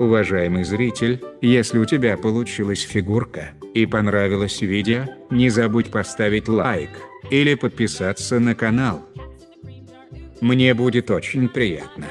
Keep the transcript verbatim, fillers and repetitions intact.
Уважаемый зритель, если у тебя получилась фигурка и понравилось видео, не забудь поставить лайк или подписаться на канал. Мне будет очень приятно.